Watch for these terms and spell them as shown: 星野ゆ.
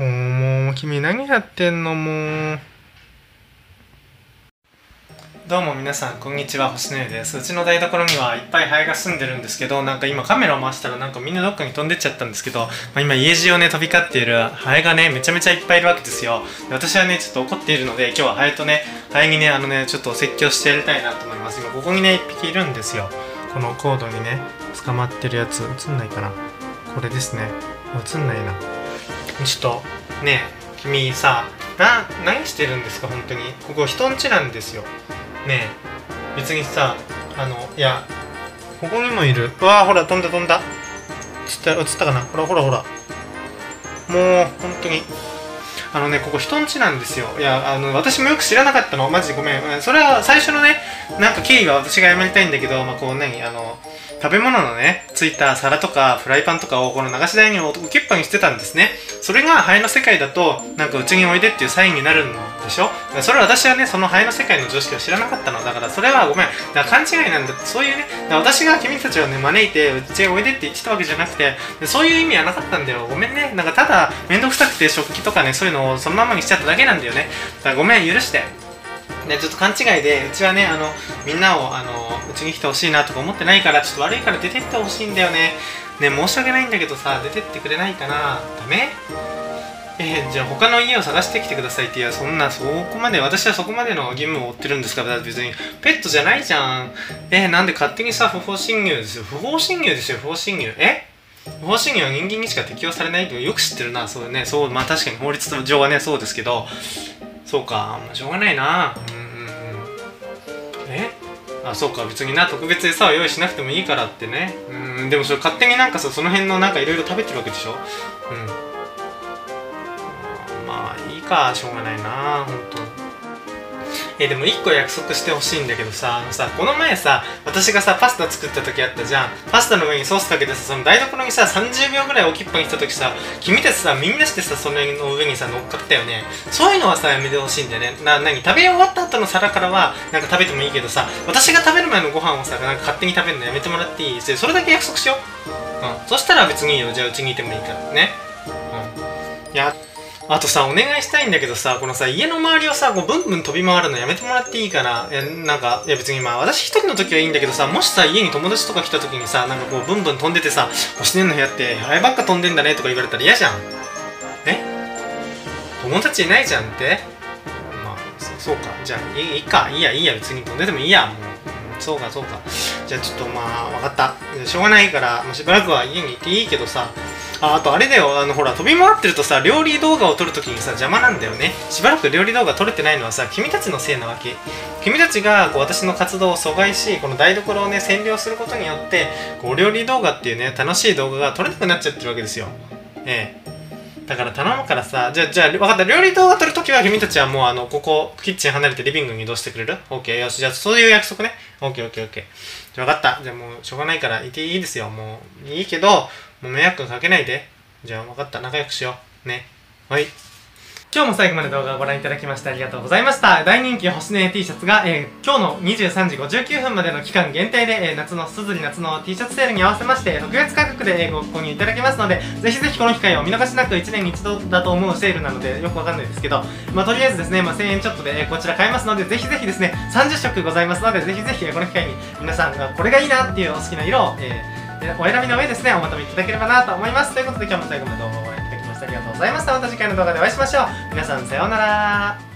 もう君何やってんのもう。どうも皆さんこんにちは、星野ゆです。うちの台所にはいっぱいハエが住んでるんですけど、なんか今カメラを回したらなんかみんなどっかに飛んでっちゃったんですけど、今家中をね飛び交っているハエがねめちゃめちゃいっぱいいるわけですよ。で私はねちょっと怒っているので、今日はハエとねハエにねちょっとお説教してやりたいなと思います。今ここにね1匹いるんですよ。このコードにね捕まってるやつ、映んないかな、これですね。映んないな。ちょっとね君さ何してるんですか本当に。ここ人ん家なんですよねえ、別にさいやここにもいる。うわーほら飛んだ飛んだ、映ったかな、ほらほらほら。もう本当にここ人ん家なんですよ。いや私もよく知らなかったの、マジでごめん。それは最初のねなんか経緯は私が謝りたいんだけど、こう何食べ物のねついた皿とかフライパンとかをこの流し台に置きっぱにしてたんですね。それがハエの世界だとなんかうちにおいでっていうサインになるんでしょ。それは私はねそのハエの世界の常識を知らなかったのだから、それはごめん。だから勘違いなんだって。そういうね私が君たちをね招いてうちにおいでって言ってたわけじゃなくて、そういう意味はなかったんだよ、ごめんね。なんかただ面倒くさくて食器とかねそういうのをそのままにしちゃっただけなんだよね。だからごめん許して。でちょっと勘違いでうちはねみんなをうちに来てほしいなとか思ってないから、ちょっと悪いから出てってほしいんだよね。ね申し訳ないんだけどさ、出てってくれないかな。ダメ？じゃあ他の家を探してきてくださいって。いやそんなそこまで私はそこまでの義務を負ってるんですから。だって別にペットじゃないじゃん。なんで勝手にさ不法侵入ですよ、不法侵入ですよ、不法侵入。不法侵入は人間にしか適用されないってよく知ってるな。そうね、そうまあ確かに法律上はねそうですけど、そうか、しょうがないな。あ、そうか、別にな、特別餌を用意しなくてもいいからってね。でもそれ勝手になんかさ、その辺のなんかいろいろ食べてるわけでしょ。まあいいか、しょうがないな、ほんと。でも1個約束してほしいんだけどさ、この前さ私がさパスタ作った時あったじゃん。パスタの上にソースかけてさ、その台所にさ30秒ぐらい置きっぱにした時さ、君たちさみんなしてさそれの上にさ乗っかったよね。そういうのはさやめてほしいんだよね。何食べ終わった後の皿からはなんか食べてもいいけどさ、私が食べる前のご飯をさなんか勝手に食べるのやめてもらっていい？それだけ約束しよう。そしたら別にいいよ。じゃあうちにいてもいいからね。あとさ、お願いしたいんだけどさ、このさ、家の周りをさ、こうブンブン飛び回るのやめてもらっていいかな。いや別にまあ、私一人の時はいいんだけどさ、もしさ、家に友達とか来た時にさ、なんかこう、ブンブン飛んでてさ、星野の部屋って、ハエばっか飛んでんだねとか言われたら嫌じゃん。友達いないじゃんって。まあ、そうか。じゃあ、いいか。いいや、別に飛んでてもいいや。もう、そうか。じゃあちょっとまあ、わかった。しょうがないから、しばらくは家にいていいけどさ、あとあれだよ、ほら飛び回ってるとさ料理動画を撮るときにさ邪魔なんだよね。しばらく料理動画撮れてないのはさ君たちのせいなわけ。君たちがこう私の活動を阻害し、この台所をね占領することによってこう料理動画っていうね楽しい動画が撮れなくなっちゃってるわけですよ。だから頼むからさ、じゃあ分かった、料理動画撮るときは君たちはもうここキッチン離れてリビングに移動してくれる？ OK よし、じゃあそういう約束ね。OKOKOK 分かった。じゃあもうしょうがないからいていいですよ。もういいけどもう迷惑かけないで。じゃあ分かった、仲良くしようね。はい、今日も最後まで動画をご覧いただきましてありがとうございました。大人気星野 T シャツが、今日の23時59分までの期間限定で、夏の T シャツセールに合わせまして特別価格で、ご購入いただけますので、ぜひぜひこの機会を見逃しなく。1年に1度だと思うセールなのでよくわかんないですけど、とりあえずですね、1000円ちょっとで、こちら買えますので、ぜひぜひですね30色ございますので、ぜひぜひこの機会に皆さんがこれがいいなっていうお好きな色を、お選びの上ですねおまとめいただければなと思います。ということで今日も最後まで動画をご覧いただきましてありがとうございました。また次回の動画でお会いしましょう。皆さんさようなら。